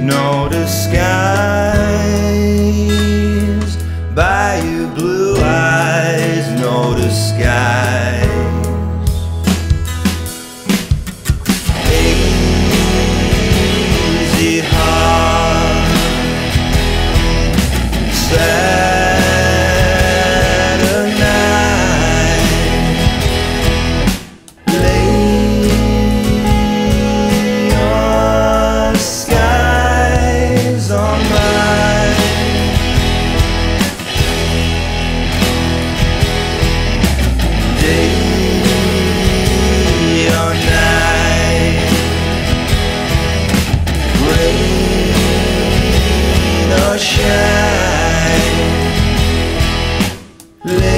No disguise by your blue eyes, no disguise. Hazy heart, Saturday night, lay your sky on mine, day or night, rain or shine.